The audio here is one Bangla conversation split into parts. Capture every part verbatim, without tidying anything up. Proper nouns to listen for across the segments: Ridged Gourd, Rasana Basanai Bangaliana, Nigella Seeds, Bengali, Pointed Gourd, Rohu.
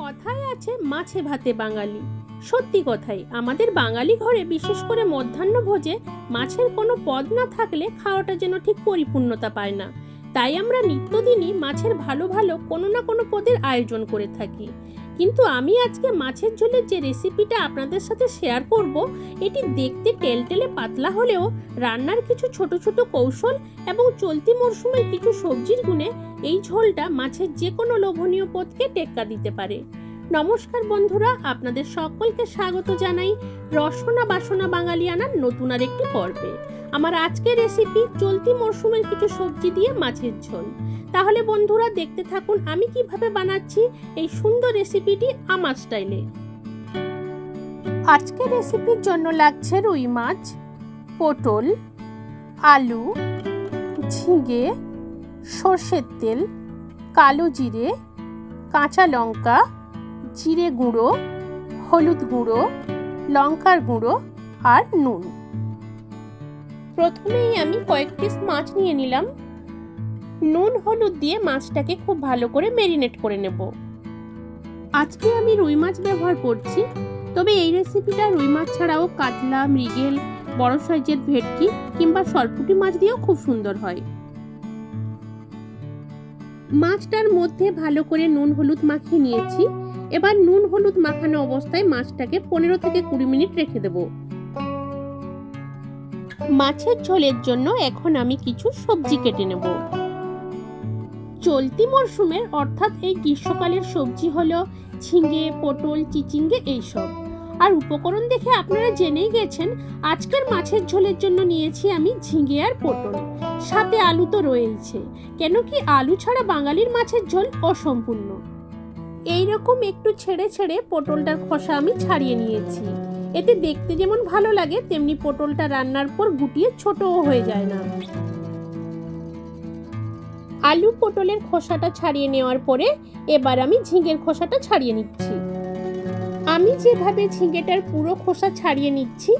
কথায় আছে মাছে ভাতে বাঙালি। সত্যি কথাই, আমাদের বাঙালি ঘরে বিশেষ করে মধ্যাহ্ন ভোজে মাছের কোনো পদ না থাকলে খাওয়াটা যেন ঠিক পরিপূর্ণতা পায় না। তাই আমরা নিত্যদিনই মাছের ভালো ভালো কোনো না কোনো পদের আয়োজন করে থাকি। কিন্তু আমি আজকে মাছের ঝোলের যে রেসিপিটা আপনাদের সাথে শেয়ার করব, এটি দেখতে টেলটেলে পাতলা হলেও রান্নার কিছু ছোট ছোট কৌশল এবং চলতি মরশুমের কিছু সবজির গুণে এই ঝোলটা মাছের যে কোনো লোভনীয় পদকে টেক্কা দিতে পারে। নমস্কার বন্ধুরা, আপনাদের সকলকে স্বাগত জানাই রসনা বাসনা বাঙালিয়ানার নতুন আর একটি পর্বে। আমার আজকের রেসিপি চলতি মরশুমের কিছু সবজি দিয়ে মাছের ঝোল। তাহলে বন্ধুরা দেখতে থাকুন আমি কিভাবে বানাচ্ছি এই সুন্দর রেসিপিটি আমার স্টাইলে। আজকের রেসিপির জন্য লাগছে রুই মাছ, পটল, আলু, ঝিঙে, সর্ষের তেল, কালো জিরে, কাঁচা লঙ্কা, জিরে গুঁড়ো, হলুদ গুঁড়ো, লঙ্কার গুঁড়ো আর নুন। প্রথমেই আমি কয়েক পিস মাছ নিয়ে নিলাম। নুন হলুদ দিয়ে মাছটাকে খুব ভালো করে ম্যারিনেট করে নেব। আজকে আমি রুই মাছ ব্যবহার করছি, তবে এই রেসিপিটা রুই মাছ ছাড়াও কাতলা, মৃগেল, বড় সাইজের ভেটকি কিংবা সরপুঁটি মাছ দিয়েও খুব সুন্দর হয়। মাছটার মধ্যে ভালো করে নুন হলুদ মাখিয়ে নিয়েছি। এবার নুন হলুদ মাখানো অবস্থায় মাছটাকে পনেরো থেকে কুড়ি মিনিট রেখে দেব। মাছের ঝোলের জন্য এখন আমি কিছু সবজি কেটে নেব। চলতি মরশুমের অর্থাৎ এই গ্রীষ্মকালের সবজি হলো ঝিঙে, পটল, চিচিঙ্গে এইসব। আর উপকরণ দেখে আপনারা জেনেই গেছেন আজকের মাছের ঝোলের জন্য নিয়েছি আমি ঝিঙে আর পটল, সাথে আলু তো রয়েছে, কেন কি আলু ছাড়া বাঙালির মাছের ঝোল অসম্পূর্ণ। এইরকম একটু ছেড়ে ছেড়ে পটলটার খোসা আমি ছাড়িয়ে নিয়েছি। এতে দেখতে যেমন ভালো লাগে, তেমনি পটলটা রান্নার পর গুটিয়ে ছোটও হয়ে যায় না। আলু পটলের খোসাটা ছাড়িয়ে নেওয়ার পরে এবার আমি ঝিঙের খোসাটা ছাড়িয়ে নিচ্ছি। আমি যেভাবে ঝিঙেটার পুরো খোসা ছাড়িয়ে নিচ্ছি,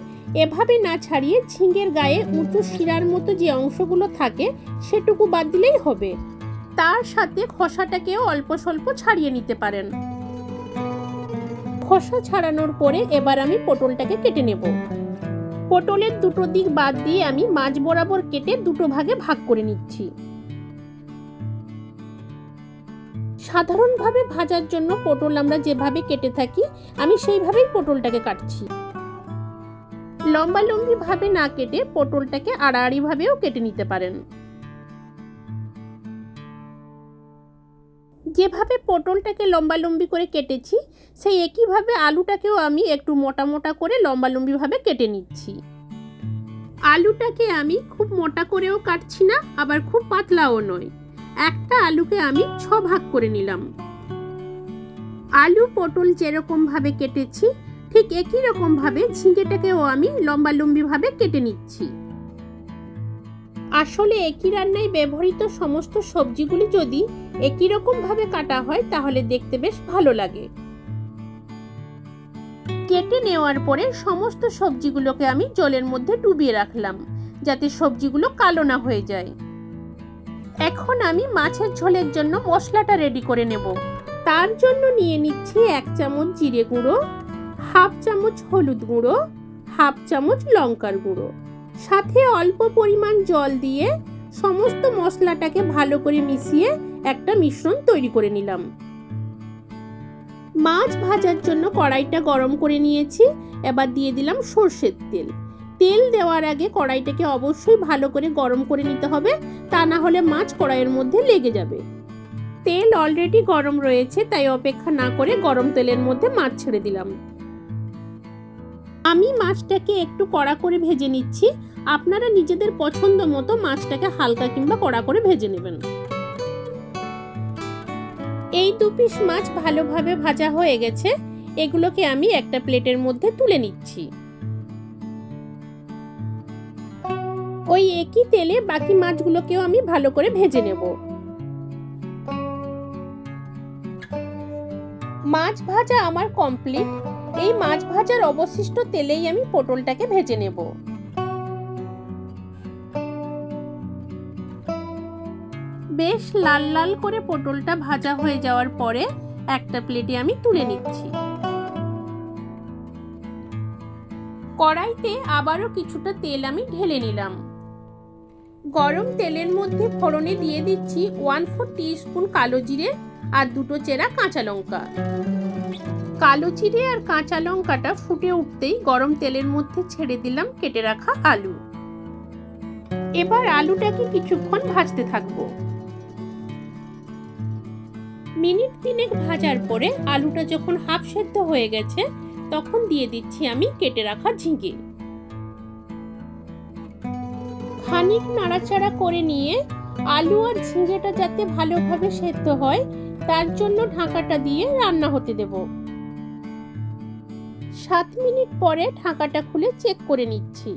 এভাবে না ছাড়িয়ে ঝিঙের গায়ে উঁচু শিরার মতো যে অংশগুলো থাকে সেটুকু বাদ দিলেই হবে। তার সাথে খোসাটাকেও অল্প স্বল্প ছাড়িয়ে নিতে পারেন। খোসা ছাড়ানোর পরে এবার আমি পটলটাকে কেটে নেব। পটলের দুটো দিক বাদ দিয়ে আমি মাঝ বরাবর কেটে দুটো ভাগে ভাগ করে নিচ্ছি। সাধারণভাবে ভাজার জন্য পটল আমরা যেভাবে কেটে থাকি, আমি সেইভাবেই পটলটাকে কাটছি। লম্বা লম্বি ভাবে না কেটে পটলটাকে আড়াআড়ি ভাবেও কেটে নিতে পারেন। যেভাবে পটলটাকে লম্বা লম্বি করে কেটেছি, সেই একইভাবে আলুটাকেও আমি একটু মোটা মোটা করে লম্বা লম্বিভাবে কেটে নিচ্ছি। আলুটাকে আমি খুব মোটা করেও কাটছি না, আবার খুব পাতলাও নয়। একটা আলুকে আমি ছ ভাগ করে নিলাম। আলু পটল যেরকম ভাবে কেটেছি, ঠিক একই রকম ভাবে ঝিঙেটাকেও আমি লম্বা লম্বিভাবে কেটে নিচ্ছি। আসলে একই রান্নায় ব্যবহৃত সমস্ত সবজিগুলি যদি একই রকম ভাবে কাটা হয়, তাহলে দেখতে বেশ ভালো লাগে। কেটে নেওয়ার পরে সমস্ত সবজিগুলোকে আমি জলের মধ্যে ডুবিয়ে রাখলাম, যাতে সবজিগুলো কালো না হয়ে যায়। এখন আমি মাছের ঝোলের জন্য মশলাটা রেডি করে নেব। তার জন্য নিয়ে নিচ্ছি এক চামচ জিরে গুঁড়ো, হাফ চামচ হলুদ গুঁড়ো, হাফ চামচ লঙ্কার গুঁড়ো, সাথে অল্প পরিমাণ জল দিয়ে সমস্ত মশলাটাকে ভালো করে মিশিয়ে একটা মিশ্রণ তৈরি করে নিলাম। মাছ ভাজার জন্য কড়াইটা গরম করে নিয়েছি। এবার দিয়ে দিলাম সর্ষের তেল। তেল দেওয়ার আগে কড়াইটাকে অবশ্যই ভালো করে গরম করে নিতে হবে, তা না হলে মাছ কড়াইয়ের মধ্যে লেগে যাবে। তেল অলরেডি গরম রয়েছে, তাই অপেক্ষা না করে গরম তেলের মধ্যে মাছ ছেড়ে দিলাম। আমি মাছটাকে একটু কড়া করে ভেজে নিচ্ছি। আপনারা নিজেদের পছন্দ মতো মাছটাকে হালকা কিংবা কড়া করে ভেজে নেবেন। এই দু পিস মাছ ভালোভাবে ভাজা হয়ে গেছে। এগুলোকে আমি একটা প্লেটের মধ্যে তুলে নিচ্ছি। ওই একই তেলে বাকি মাছগুলোকেও আমি ভালো করে ভেজে নেব। মাছ ভাজা আমার কমপ্লিট। এই মাছ ভাজার অবশিষ্ট তেলেই আমি পটলটাকে ভেজে নেব। বেশ লাল লাল করে পটলটা ভাজা হয়ে যাওয়ার পরে একটা প্লেটে আমি তুলে নিচ্ছি। কড়াইতে আবারও কিছুটা তেল আমি ঢেলে নিলাম। গরম তেলের মধ্যে ফোড়নে দিয়ে দিচ্ছি ওয়ান ফোর টিস্পুন কালো জিরে আর দুটো চেরা কাঁচা লঙ্কা। কালো জিরে আর কাঁচা লঙ্কাটা ফুটে উঠতেই গরম তেলের মধ্যে ছেড়ে দিলাম কেটে রাখা আলু। এবার আলুটাকে কিছুক্ষণ ভাজতে থাকবো। মিনিট তিনেক ভাজার পরে আলুটা যখন হাফ সেদ্ধ হয়ে গেছে তখন দিয়ে দিচ্ছি আমি কেটে রাখা ঝিঙে। খানিক নাড়াচাড়া করে নিয়ে আলু আর ঝিঙেটা যাতে ভালোভাবে সেদ্ধ হয় তার জন্য ঢাকাটা দিয়ে রান্না হতে দেব। সাত মিনিট পরে ঢাকাটা খুলে চেক করে নিচ্ছি।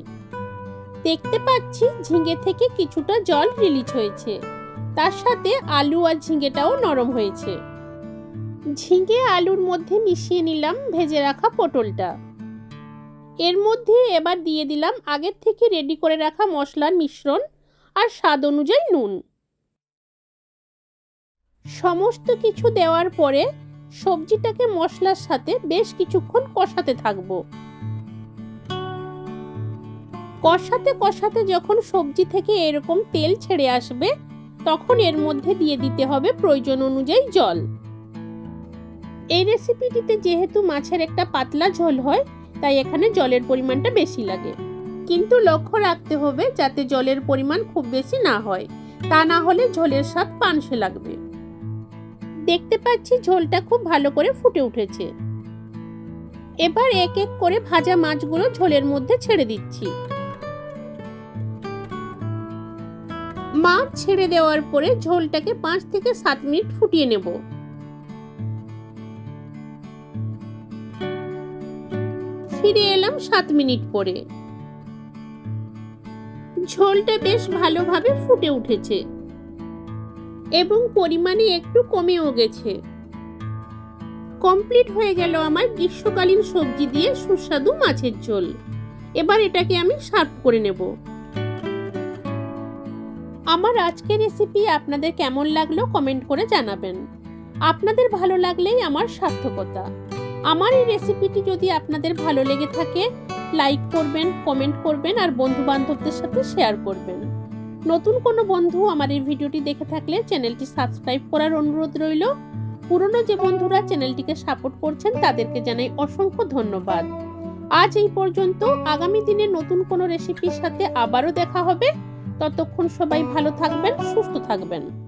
দেখতে পাচ্ছি ঝিঙে থেকে কিছুটা জল রিলিজ হয়েছে, তার সাথে আলু আর ঝিঙেটাও নরম হয়েছে। ঝিঙে আলুর মধ্যে মিশিয়ে নিলাম ভেজে রাখা পটলটা। এর মধ্যে এবার দিয়ে দিলাম আগের থেকে রেডি করে রাখা মশলার মিশ্রণ আর স্বাদ অনুযায়ী নুন। সমস্ত কিছু দেওয়ার পরে সবজিটাকে মশলার সাথে বেশ কিছুক্ষণ কষাতে থাকবো। কষাতে কষাতে যখন সবজি থেকে এরকম তেল ছেড়ে আসবে তখন এর মধ্যে দিয়ে দিতে হবে প্রয়োজন অনুযায়ী জল। এই রেসিপিটিতে যেহেতু মাছের একটা পাতলা ঝোল হয় তাই এখানে জলের পরিমাণটা বেশি লাগে, কিন্তু লক্ষ্য রাখতে হবে যাতে জলের পরিমাণ খুব বেশি না হয়, তা না হলে ঝোলের স্বাদ পানসে লাগবে। দেখতে পাচ্ছি ঝোলটা খুব ভালো করে ফুটে উঠেছে। এবার এক এক করে ভাজা মাছগুলো ঝোলের মধ্যে ছেড়ে দিচ্ছি। মাছ ছেড়ে দেওয়ার পরে ঝোলটাকে পাঁচ থেকে সাত মিনিট ফুটিয়ে নেব। ফিরে এলাম সাত মিনিট পরে। ঝোলটা বেশ ভালোভাবে ফুটে উঠেছে এবং পরিমাণে একটু কমেও গেছে। কমপ্লিট হয়ে গেল আমার গ্রীষ্মকালীন সবজি দিয়ে সুস্বাদু মাছের ঝোল। এবার এটাকে আমি সার্ভ করে নেব। আমার আজকের রেসিপি আপনাদের কেমন লাগলো কমেন্ট করে জানাবেন। আপনাদের ভালো লাগলেই আমার সার্থকতা। আমার এই রেসিপিটি যদি আপনাদের ভালো লেগে থাকে লাইক করবেন, কমেন্ট করবেন আর বন্ধু বান্ধবদের সাথে শেয়ার করবেন। নতুন কোনো বন্ধু আমার এই ভিডিওটি দেখে থাকলে চ্যানেলটি সাবস্ক্রাইব করার অনুরোধ রইল। পুরনো যে বন্ধুরা চ্যানেলটিকে সাপোর্ট করছেন তাদেরকে জানাই অসংখ্য ধন্যবাদ। আজ এই পর্যন্ত, আগামী দিনে নতুন কোনো রেসিপির সাথে আবারও দেখা হবে। ততক্ষণ সবাই ভালো থাকবেন, সুস্থ থাকবেন।